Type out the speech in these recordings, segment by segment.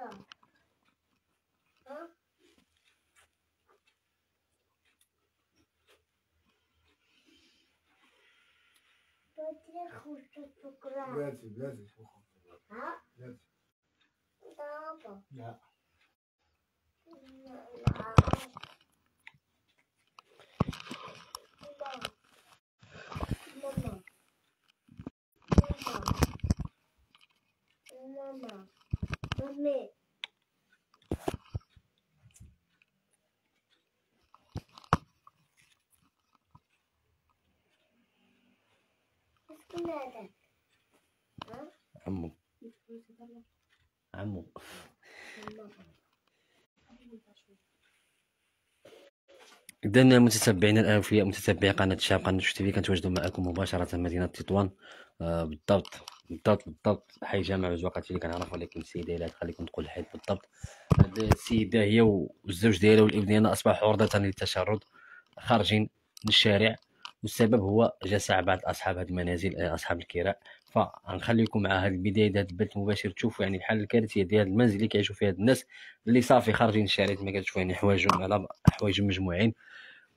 بلاتي بلاتي ها؟ بلاتي بابا لا ماما مامي عمو عمو إذن متتبعين الأوفياء متتبعي قناة الشعب قناة شوف تيفي كنتواجد معكم مباشرة مدينة تطوان بالضبط حي جامع وزواقات اللي كنعرف ولكن السيدة لا تخليكم تقول الحيط بالضبط. هاد السيدة هي والزوج ديالها والابن ديالها أصبحوا عرضة للتشرد خارجين للشارع والسبب هو جسع بعض اصحاب هاد المنازل اصحاب الكراء. فغنخليكم مع هاد البدايه ديال هاد البث المباشر تشوفوا يعني الحاله الكارثيه ديال المنزل اللي كيعيشوا فيه هاد الناس اللي صافي خارجين الشارع كما كتشوفوا يعني حوايجهم على حوايجهم مجموعين.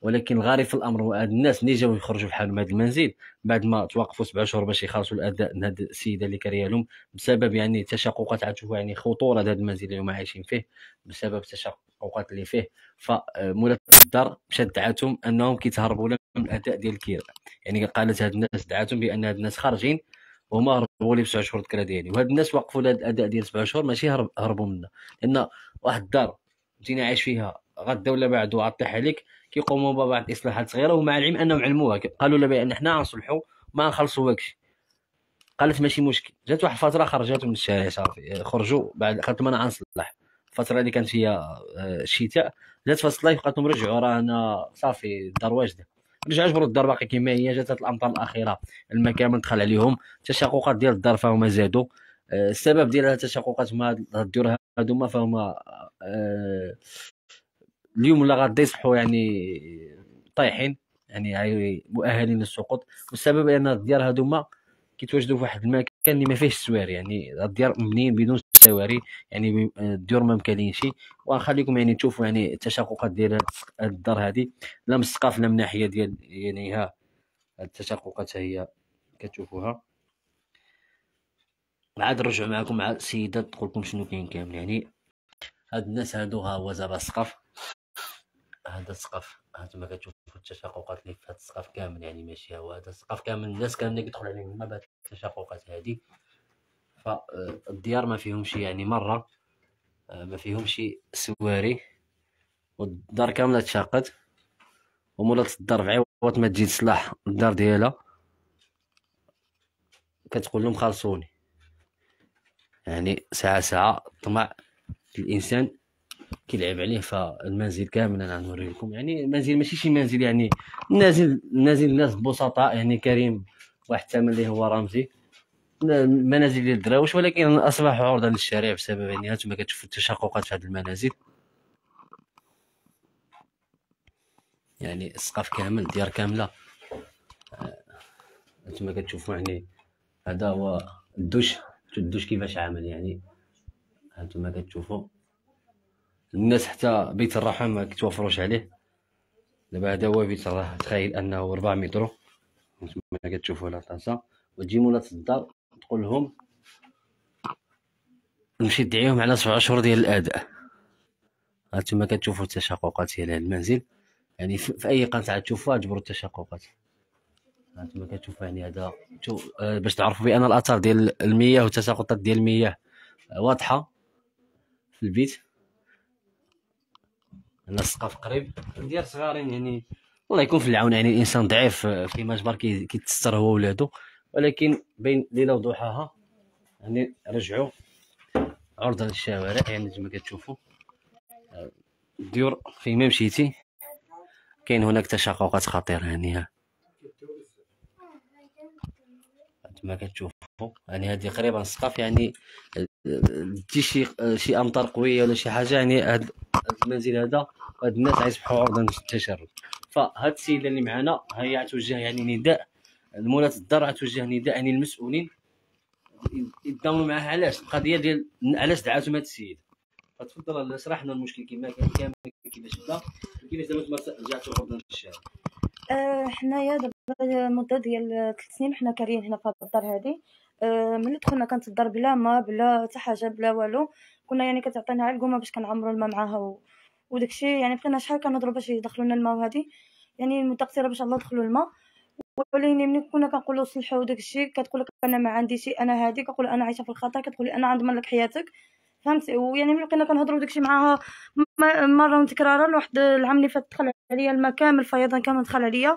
ولكن الغريب في الامر هاد الناس ملي جاو يخرجوا بحال من هاد المنزل بعد ما توقفوا 7 شهور باش يخلصوا الاداء من هاد السيده اللي كريالهم بسبب يعني تشققات عتشوفوا يعني خطوره هاد المنزل اللي هما عايشين فيه بسبب التشققات اللي فيه. فمولات الدار مشات دعاتهم انهم كيتهربوا من الاداء ديال الكراء يعني قالت هاد الناس دعاتهم بان هاد الناس خارجين وهما هربوا لي ب7 شهور الكراء ديالي وهاد الناس وقفوا لهاد الاداء ديال 7 شهور ماشي هربوا منا لان واحد الدار بدينا عايش فيها غدا ولا بعد وعطيح عليك كيقوموا ببعض الاصلاحات صغيره ومع العلم انهم علموها قالوا لها بان حنا غنصلحوا ما غنخلصوا واكشي قالت ماشي مشكل. جات واحد الفتره خرجاتهم من الشارع صافي خرجوا بعد قالت لهم انا غنصلح الفتره اللي كانت هي الشتاء جات فصل الصيف قالت لهم رجعوا رانا صافي الدار واجده رجعوا جبروا الدار باقي كما هي. جات الامطار الاخيره الماء كامل دخل عليهم التشققات ديال الدار فهما زادوا السبب ديال التشققات ما الديور هادوما فهما اليوم ولا غدا يصبحوا يعني طايحين يعني مؤهلين للسقوط والسبب ان الديار هادوما كيتواجدوا في واحد المكان اللي ما فيهش السواري يعني الديار مبنيين بدون السواري يعني الديور ما مكانينش. وغنخليكم يعني تشوفوا يعني التشققات ديال هاد الدار هادي لا من السقف لا من ناحيه ديال يعني ها التشققات هي كتشوفوها. عاد نرجع معكم مع السيده تقول لكم شنو كاين كامل يعني هاد الناس هادو ها هو زعما السقف هذا السقف هانتوما كتشوفوا التشققات اللي في هذا السقف كامل يعني ماشي هو هذا السقف كامل الناس كاملين اللي كيدخل عليهم الماء بهاد التشققات هذه. فالديار ما فيهمش يعني مره ما فيهمش سواري والدار كامله تشقت ومولات الدار بعوض ما تجي تصلح الدار ديالها كتقول لهم خلصوني يعني ساعه ساعه طمع الانسان كيلعب عليه. فالمنزل كامل انا غنوري لكم يعني المنزل ماشي شي منزل يعني نازل الناس ببسطاء يعني كريم واحد الثمن اللي هو رمزي المنازل ديال الدراويش ولكن اصبح عرضه للشارع بسبب يعني هانتوما كتشوفوا التشققات في هاد المنازل يعني السقف كامل الديار كامله هانتوما كتشوفوا يعني هذا هو الدوش كيفاش عامل يعني هانتوما كتشوفوا الناس حتى بيت الراحه ما كيتوفروش عليه دابا هذا هو بيت الراحه تخيل انه 4 متر كما كتشوفوا لا طاسه وتجي مولات الدار تقول لهم نمشي دعيهم على 7 شهور ديال الاداء. هانتوما كتشوفوا التشققات ديال هذا المنزل يعني في اي قناه تشوفوها جبروا التشققات هانتوما كتشوفوا يعني هذا باش تعرفوا بان الاثار ديال المياه والتساقطات ديال المياه واضحه في البيت. الناس السقف قريب ديال صغارين يعني الله يكون في العون يعني الانسان ضعيف فيما جبر كيتستر هو ولادو ولكن بين ليله وضحاها يعني رجعوا عرضه للشوارع يعني كما كتشوفوا الديور فيما مشيتي كاين هناك تشققات خطيره يعني ها كما كتشوفوا يعني هذه قريبه السقف يعني تجي شي امطار قويه ولا شي حاجه يعني هاد المنزل هذا هاد الناس غيصبحوا عرضه للتشرد. فهاد السيده اللي معنا هي غتوجه يعني نداء مولات الدار غتوجه نداء يعني المسؤولين يتضامنوا معها علاش القضيه ديال علاش دعاتهم هاد السيده فتفضل اشرح لنا المشكل كما كان كيفاش بدا كيفاش دابا رجعتوا للأردن الشعب. حنايا دابا المده ديال 3 سنين حنا كاريين هنا في هاد الدار هادي. ملي دخلنا كانت الدار بلا ما بلا حتى حاجه بلا والو، كنا يعني كتعطينا على القومه باش كنعمروا الماء معاها وداكشي، يعني بقينا شحال كنضربوا باش يدخلوا لنا الماء، وهادي يعني المده قصيره باش الله يدخلوا الماء. ولكن ملي كنا كنقولوا صلحوا داكشي كتقول لك انا ما عندي شي، انا هادي كنقول انا عايشه في الخطر، كتقول لي انا غنضمن لك حياتك، فهمت؟ ويعني ملي بقينا كنهضروا داكشي معاها مره وتكرارا، واحد العام اللي فات دخل عليا الماء كامل، فيضان كامل دخل عليا.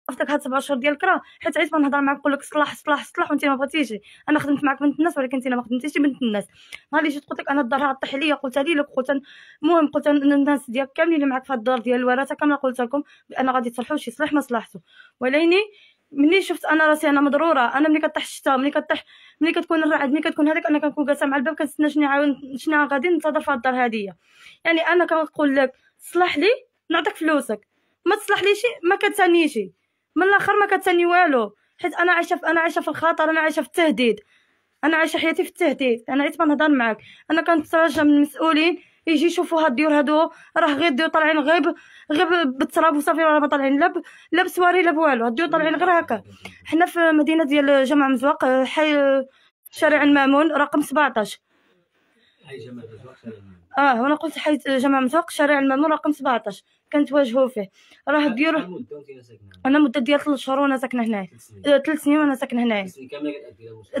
وقفتك هاد 7 شهور ديال الكرا حيت عيت نهضر معاك نقول لك صلح صلح صلح وانت ما بغيتيش. انا خدمت معاك بنت الناس ولكن انت ما خدمتيش بنت الناس. نهار اللي جيت قلت لك انا الدار غطيح ليا، قلت لي لك قلت المهم قلت الناس ديالك كاملين اللي معاك في الدار ديال الوراثه كامله قلت لكم انا غادي تصلحوا شي صلح ما صلحتو. وليني ملي شفت انا راسي انا مضروره، انا ملي كطيح الشتا ملي كتكون الرعد ملي كتكون هذاك، انا كنكون جالسه مع الباب كنتسنى شنو يعاون شنو غادي ننتظر في الدار هاديه. يعني انا كنقول لك صلح لي نعطيك فلوسك، ما تصلح لي شي ما كتسانيش، من الاخر ما كتساني والو، حيت انا عايشه في الخطر، انا عايشه في التهديد، انا عايشه حياتي في التهديد. انا عيت نهضر معاك انا كنترجى من المسؤولين يجي يشوفوا هاد الديور هادو راه غير ديور طالعين غير بالتراب وصافي، راه ما طالعين لا بسواري لا بوالو، هاد الديور طالعين غير هكا. حنا في مدينه ديال جامع مزواق حي شارع المامون رقم 17. حي جامع مزواق شارع المامون، وانا قلت حي جامع مزواق شارع المامون رقم 17 كنتواجهوا فيه. راه الديور انا مده ديال 3 شهور وانا ساكنه هنايا، 3 سنين وانا ساكنه هنايا،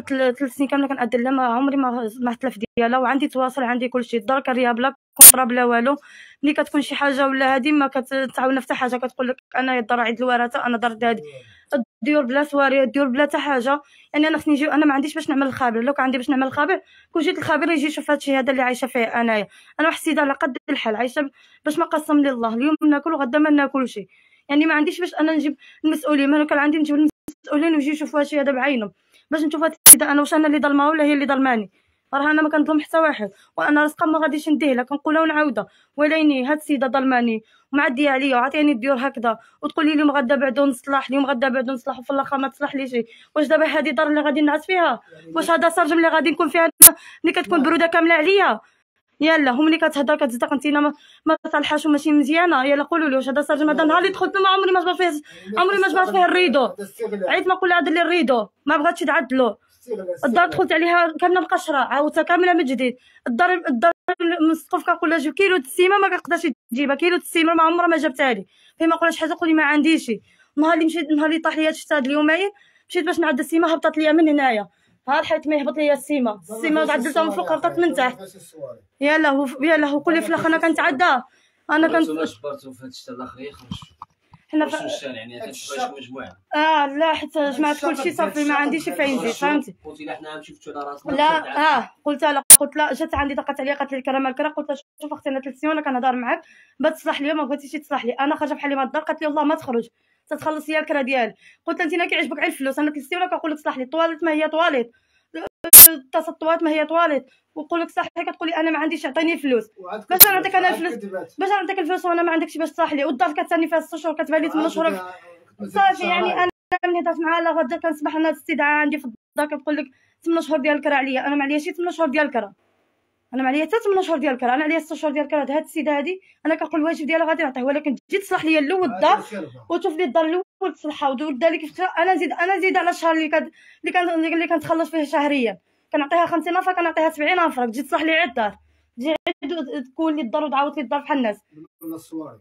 3 سنين كامله كنأدي لها، ما عمري ما تلف ديالها، وعندي تواصل عندي كلشي. الدار كاريه بلا كونطرا بلا والو، ملي كتكون شي حاجه ولا هادي ما كتعاوننا حتى حاجه، كتقول لك انا الدار عيد الوراثه انا درت هادي، الديور بلا سواري الديور بلا حتى حاجه. يعني انا خصني نجي، انا ما عنديش باش نعمل الخبير، لو كان عندي باش نعمل الخبير كون جيت الخبير يجي يشوف هادشي هذا اللي عايشه فيه انايا. انا واحد السيده على قد الحال عايشه باش ما قسم لي الله اليوم ناكل وغدا ما ناكلش، يعني ما عنديش باش انا نجيب المسؤولين، انا كان عندي نجيب المسؤولين ويجي يشوفوا هادشي هذا بعينهم باش نشوف هاد السيده انا واش انا اللي ظلمه ولا هي اللي ظلماني. راه انا ما كنظلم حتى واحد، وانا رزقه ما غاديش نديه لها كنقولها ونعاودها. وليني هاد السيده ظلماني ومعديه عليا وعطياني الديور هكذا وتقول لي اليوم غدا بعدو نصلح اليوم غدا بعدو نصلح وفي الاخر ما تصلح لي شي. واش دابا هذه الدار اللي غادي نعس فيها؟ واش هذا سرجم اللي غادي نكون فيها ملي كتكون بروده كامله عليا؟ يلا هم اللي كتهضر كتصدق انت ما صالحاش وماشي مزيانه، يلا قولوا لي واش هذا سرجم؟ هذا النهار اللي دخلت ما عمري ما جبرت فيه، عمري ما جبرت فيه الريدو، عيت ما نقول عدل لي الريدو ما بغاتش تعدلو. الدار دخلت عليها كامله مقشره عاوتاني كامله من جديد. الدار من السقف كنقول لها كيلو التسيمه ما كتقدرش تجيبها، كيلو التسيمه ما عمرها ما جابتها لي، فين ما نقولها شي حاجه تقولي ما عنديش. نهار اللي مشيت نهار اللي طاح ليا الشتا هاد اليومين مشيت باش نعد السيمه هبطت ليا من هنايا، ها حيت ما يهبط ليا السيمه عدلتها من فوق هبطت من تحت. يلاه قول لي في الاخر انا كنتعدى، انا كنصبرتو في هاد الشتا الاخر يخرج حنا في الشارع، يعني كتبقاش مجموعه لا حتى جمعت كلشي صافي ما عنديش فين نجي، فهمتي؟ قلت لها حنا مشيتو على راسنا لا قلت لها جات عندي ضاقت عليا قالت لي الكرامه الكرا، قلت لها شوف اختي انا 3 سنين وانا كنهضر معاك بتصلح لي ما بغيتيش تصلح لي، انا خارجه بحال ما الدار، قالت لي والله ما تخرج تتخلص هي الكرا ديالي. قلت لها انت ما كيعجبك غير الفلوس، انا 3 سنين وانا كنقول لك صلح لي طواليت ما هي طواليت التسطوات ما هي طواليت، وقول لك صح كتقولي انا ما عنديش عطيني فلوس باش نعطيك انا الفلوس باش نعطيك الفلوس وانا ما عندكش باش تصلح لي. والدار كتسالني فيها 6 شهور كتبان لي 8 شهور صافي. يعني انا ملي هضرت معها لا غدا كنصبح انا الاستدعاء عندي في الدار كتقول لك 8 شهور ديال الكرا عليا، انا ما عليا شي 8 شهور ديال الكرا، انا ما عليا حتى 8 شهور ديال الكرا، انا عليا 6 شهور ديال الكرا. هاد السيده هادي انا كنقول الواجب ديالها غادي نعطيه، ولكن تجي تصلح لي الاول الدار وتشوف لي الدار الاول تصلحها ودير لي كيف انا نزيد على الشهر اللي كنتخلص فيه شهريا، كنعطيها 50 نفر كنعطيها 70 نفر، تجي تصلح لي عاد الدار تجي عاد تكون لي الدار وتعاود لي الدار بحال الناس.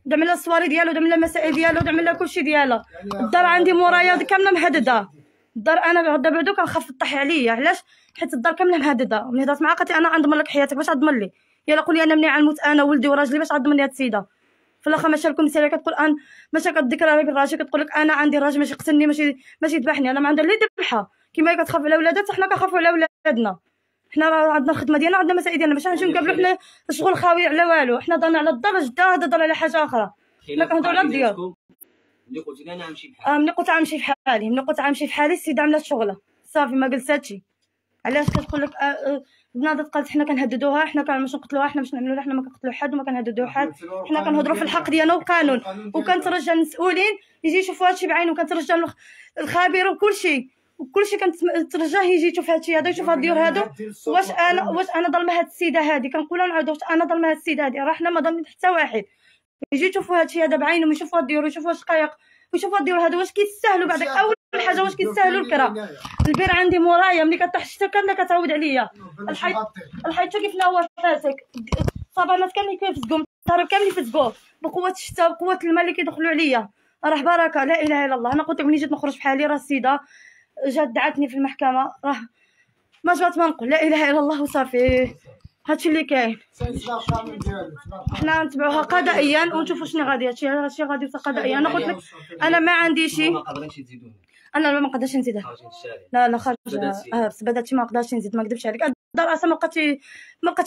دعم لها الصواري ديالو دعم لها المسائل ديالو دعم لها كلشي ديالها. الدار عندي مورايا كامله مهدده، الدار انا بعدا بعدو كنخاف طيح عليا، علاش؟ حيت الدار كامله مهدده. ملي هضرت معها قالت لي انا غنضمن لك حياتك، باش غنضمن لي؟ يلا قولي انا منين غنموت انا ولدي وراجلي باش غنضمن لي هاد السيده؟ في الاخر ماشي لكم مثال كتقول ان ماشي كتذكر على الراجل كتقول لك انا عندي راجل ماشي يقتلني ماشي يذبحني، انا ما عندها لا يذبحها كما هي كتخاف على ولادها حتى حنا كنخافوا على ولادنا. حنا راه عندنا الخدمه ديالنا عندنا المسائل ديالنا، باش غنجيو نقابلوا حنا شغل خاوي على والو، حنا ضلنا على الدرج دا هذا ضل على حاجه اخرى. حنا كنهضروا على الديور ملي قلت لي انا غنمشي بحالي، ملي قلت غنمشي بحالي، ملي قلت غنمشي بحالي السيده عملت شغله صافي ما جلساتشي. علاش كتقول لك بنادم قالت حنا كنهددوها، حنا ماشي نقتلوها، حنا ماشي نعملوها، حنا ما كنقتلو حد وما كنهددو حد، حنا كنهضروا في الحق ديالنا والقانون، وكنترجى المسؤولين يجي يشوفوا هادشي بعينهم، كنترجى الخبير وكلشي كنترجاه يجي يشوف هادشي هذا، يشوف هاد الديور هادو. واش انا ظلمه هاد السيده هادي؟ كنقولها ونعاودها، انا ظلمه هاد السيده هادي؟ راه حنا ما ظلمين حتى واحد. يجي يشوفوا هادشي هذا بعينهم، يشوفوا هاد الديور، يشوفوا الشقايق، ويشوفوا هاد الديور هادو واش كيتسهلوا. بعدك اول حاجه واش كيتسهلوا الكره، البير عندي مورايا، ملي كطيح الشتا كامله كتعود عليا. الحيط كيفنا هو فاسك، الصبانات كاملين كيفزقوا، الطرب كامل يفزقوه بقوه الشتا بقوه الماء اللي كيدخلوا عليا. راه بركه لا اله الا الله. انا قلت لك ملي جيت نخرج بحالي راه السيده جات دعاتني في المحكمه، راه ما جات ما نقول لا اله الا الله وصافي. هادشي اللي كاين، حنا نتبعوها قضائيا ونشوفوا شنو غادي. هادشي غادي قضائيا. انا قلت لك انا ما عنديش، انا ما نقدرش نزيدها، لا خرج بداتي ما نقدرش نزيد. ما نكذبش عليك، الدار اصلا ما بقاتش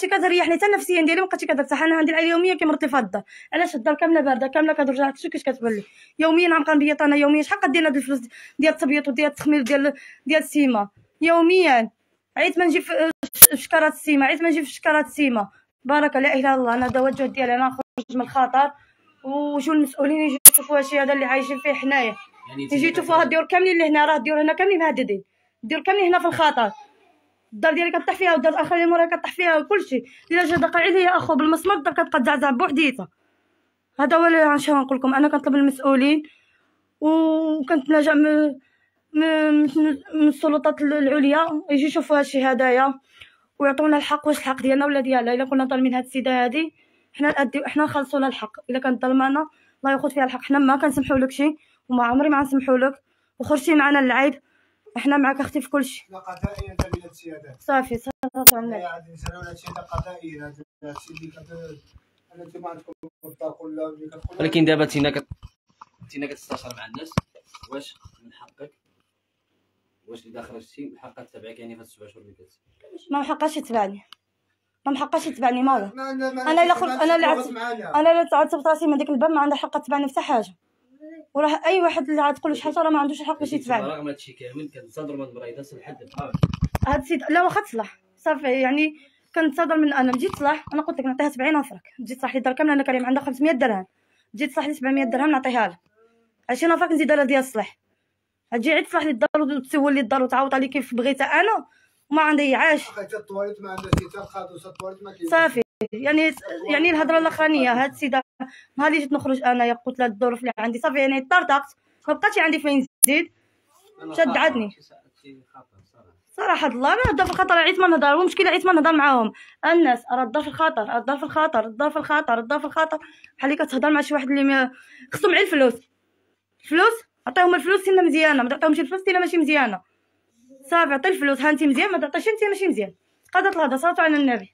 كتريحني حتى نفسيا ديالي، ما بقاتش كترتاح. انا عندي العيا يوميا كيمرض لي في الدار. علاش الدار كامله بارده كامله كدور جات شي كيش كتبان لي يوميا، عم كنبيط انا يوميا. شحال كدير هاد الفلوس ديال التبييض وديال التخمير ديال السيما يوميا؟ عيت ما نجي في شكرات السيما، عيت ما نجي في شكرات السيما. بارك لا اله الا الله. انا هذا التوجه ديالي، انا نخرج من الخطر وشو المسؤولين يجي يشوفوا هادشي هذا اللي عايشين فيه حنايا، يجي يشوفوا هاد الديور كاملين اللي هنا. راه الديور هنا كاملين مهددين، الديور كاملين هنا في الخطر. الدار ديالي كطيح فيها والدار الاخر اللي موراها كطيح فيها وكلشي. الا جا دق عليا اخو بالمسمار الدار كتبقى زعزع بوحديتها. هذا هو اللي غنقول لكم. انا كنطلب المسؤولين وكنتناجا من السلطات العليا يجي يشوفوا هادشي هدايا ويعطونا الحق. واش الحق ديالنا ولا ديالها؟ الا كنا طالبين هاد السيده هادي حنا نخلصوا لها الحق. الا كانت ظلمانا الله ياخذ فيها الحق. حنا ما كنسمحوا لك شي وما عمري ما غنسمحوا لك، وخرجتي معنا للعيب، احنا معاك اختي في كلشي. لا قضائيا دابا السيادات صافي صافي عمنا يعني نسالو على هادشي قضائيا. هذا الشيء اللي انا انتما عندكم الطاقه ولا اللي كتقول، ولكن دابا انت هنا كتستشار مع الناس. واش من حقك، واش اذا خرجتي من حقك تبعك يعني في هاد 7 شهور اللي فاتت؟ ما محقاش يتبعني، مالا انا الا خرجت، انا الا تعتبت راسي من ديك الباب ما عندها حق تبعني حتى حاجه. وراه اي واحد اللي عاد تقول له شي حاجه راه ما عندوش الحق باش يتفاعل. رغم هادشي كامل كنتصادر من المريضه لحد الان هاد السيد. لا واخا تصلح صافي، يعني كنتصادر من انا مجيت تصلح. انا قلت لك نعطيها 70 نفرك، تجي تصلح لي الدار كامله. انا كريم عندها 500 درهم، تجي تصلح لي 700 درهم نعطيها لها. 20 نفرك نزيدها لها ديال الصلح. تجي عاد تصلح لي الدار وتسول لي الدار وتعاوط علي كيف بغيتها انا، وما عندي عاش. حتى الطواليت ما عندها حتى الخادوسه، الطواليت ما كاينش صافي. يعني الهضره الاخرانيه هاد السيده نهار اللي جيت نخرج انايا قلت لها الظروف اللي عندي صافي، يعني طرطقت ما بقاتش عندي فين نزيد. شدعتني صراحه الله. انا هضر في الخطر، عيت ما نهضر والمشكله، عيت ما نهضر معاهم. الناس راه الدار في الخطر، بحال اللي كتهضر مع شي واحد اللي خصو معي الفلوس. عطيهم الفلوس سينا مزيانه، ما تعطيهمش الفلوس سينا ماشي مزيانه. صافي عطي الفلوس، ها انت مزيان، ما تعطيش انت ماشي مزيان. قضات الهضره، صلاتوا على النبي.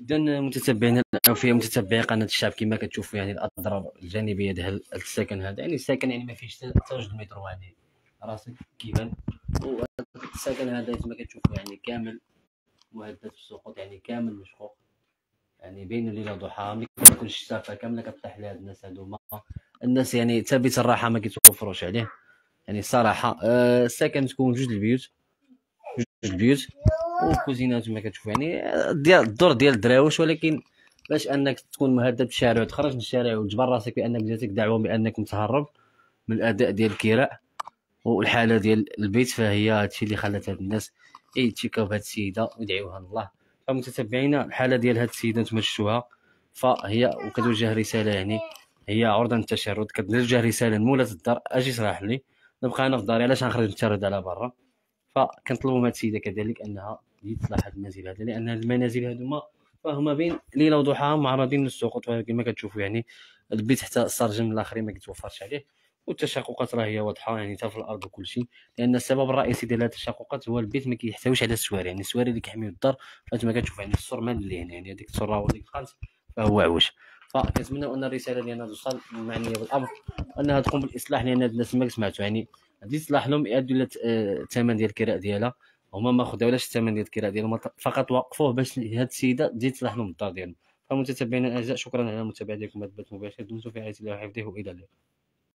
إذن متتبعينا الأوفياء متتبعي قناة الشعب، كما كتشوفوا يعني الأضرار الجانبية ديال السكن هذا. يعني السكن يعني ما فيهش حتى 2 متر، يعني راسك كيبان. والسكن هذا كما كتشوفوا يعني كامل مهدد بالسقوط، يعني كامل مشقوق، يعني بين الليل وضحاها. ملي كتكون الشتاء كامله كطيح لهاد الناس هادوما. الناس يعني ثابت الراحة ما كيتوفروش عليه، يعني الصراحة. السكن تكون 2 البيوت والكوزينات ما كتشوف، يعني ديال الدور ديال الدراويش. ولكن باش انك تكون مهدد بالشارع وتخرج من الشارع وتجبر راسك بانك جاتك دعوه بانك متهرب من الاداء ديال الكراء والحاله ديال البيت، فهي هادشي اللي خلات هاد الناس يتشكاو بهاد السيده ويدعيوها الله. فمتتبعينا الحاله ديال هاد السيده نتوما شفتوها، فهي وكتوجه رساله، يعني هي عرضه للتشرد، كتوجه رساله لمولات الدار: اجي صراح لي، نبقى انا في داري، علاش غنخرج نتشرد على برا؟ فكنطلبوا من هاد السيده كذلك انها يتصلح هاد المنازل هذا، لان المنازل هادوما فهما بين ليله وضحاها معرضين للسقوط. كما كتشوفوا يعني البيت حتى السرجم الاخرين ما كيتوفرش عليه، والتشققات راه هي واضحه، يعني حتى في الارض وكل شيء. لان السبب الرئيسي ديال هاد التشققات هو البيت ما كيحتويش على السواري، يعني السواري اللي كيحميو الدار. فانتما كتشوف يعني السور مال اللي هنا، يعني هذيك السره وديك الخلط فهو عوج. فكنتمناو ان الرساله ديالنا توصل المعنيه بالامر، انها تقوم بالاصلاح، لان هاد الناس ما سمعتو يعني غادي يصلح لهم يادوا الثمن ديال الكراء ديالها. هما ما خداولاش الثمن ديال الكراء ديالهم، فقط وقفوه باش هاد السيده تزيد تصلح لهم الدار ديالهم. فمتتبعينا الأعزاء، شكرا على متابعتكم هذا البث مباشر. دمتم في رعاية الله وحفظه، وإلى اللقاء.